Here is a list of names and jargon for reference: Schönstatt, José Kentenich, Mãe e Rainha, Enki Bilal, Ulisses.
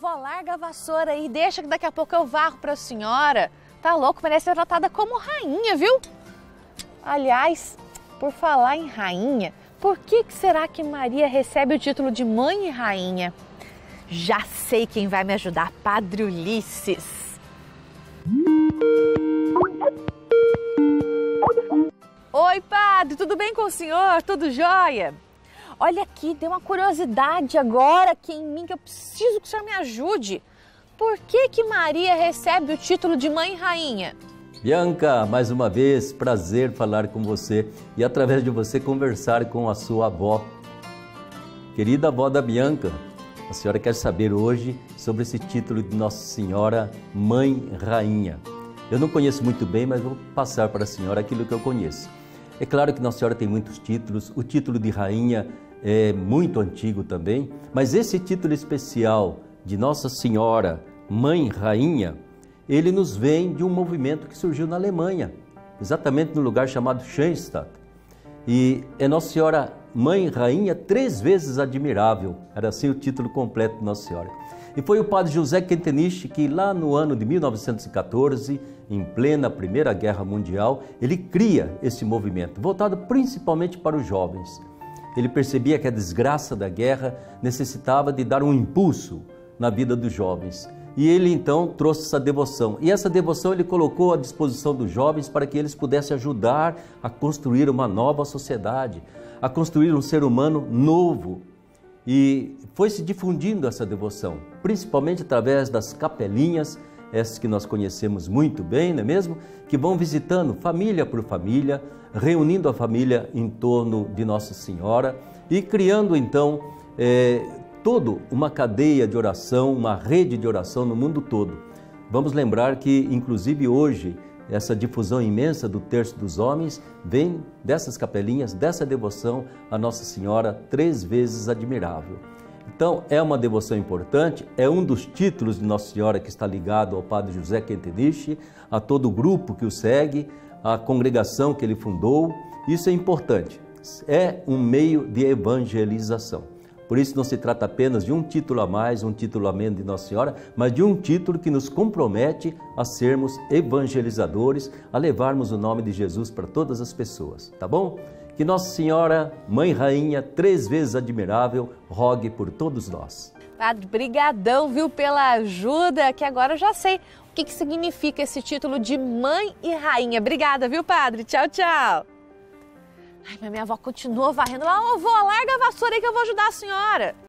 vovó, larga a vassoura aí, deixa que daqui a pouco eu varro pra senhora. Tá louco, merece ser tratada como rainha, viu? Aliás, por falar em rainha, por que será que Maria recebe o título de mãe e rainha? Já sei quem vai me ajudar, Padre Ulisses. Oi, padre, tudo bem com o senhor? Tudo jóia? Olha aqui, tem uma curiosidade agora aqui em mim que eu preciso que o senhor me ajude. Por que Maria recebe o título de mãe e rainha? Bianca, mais uma vez, prazer falar com você e através de você conversar com a sua avó. Querida avó da Bianca, a senhora quer saber hoje sobre esse título de Nossa Senhora Mãe Rainha. Eu não conheço muito bem, mas vou passar para a senhora aquilo que eu conheço. É claro que Nossa Senhora tem muitos títulos, o título de rainha é muito antigo também, mas esse título especial de Nossa Senhora Mãe Rainha, ele nos vem de um movimento que surgiu na Alemanha, exatamente no lugar chamado Schönstatt. E é Nossa Senhora Mãe Rainha três vezes admirável, era assim o título completo de Nossa Senhora. E foi o padre José Kentenich que lá no ano de 1914, em plena Primeira Guerra Mundial, ele cria esse movimento, voltado principalmente para os jovens. Ele percebia que a desgraça da guerra necessitava de dar um impulso na vida dos jovens. E ele então trouxe essa devoção. E essa devoção ele colocou à disposição dos jovens para que eles pudessem ajudar a construir uma nova sociedade, a construir um ser humano novo. E foi se difundindo essa devoção, principalmente através das capelinhas, essas que nós conhecemos muito bem, não é mesmo? Que vão visitando família por família, reunindo a família em torno de Nossa Senhora e criando então toda uma cadeia de oração, uma rede de oração no mundo todo. Vamos lembrar que, inclusive hoje, essa difusão imensa do Terço dos Homens vem dessas capelinhas, dessa devoção à Nossa Senhora três vezes admirável. Então, é uma devoção importante, é um dos títulos de Nossa Senhora que está ligado ao Padre José Kentenich, a todo o grupo que o segue, à congregação que ele fundou. Isso é importante, é um meio de evangelização. Por isso não se trata apenas de um título a mais, um título a menos de Nossa Senhora, mas de um título que nos compromete a sermos evangelizadores, a levarmos o nome de Jesus para todas as pessoas, tá bom? Que Nossa Senhora, Mãe Rainha, três vezes admirável, rogue por todos nós. Padre, brigadão, viu, pela ajuda, que agora eu já sei o que significa esse título de Mãe e Rainha. Obrigada, viu, padre? Tchau, tchau. Ai, mas minha avó continua varrendo lá. Ô, avó, larga a vassoura aí que eu vou ajudar a senhora.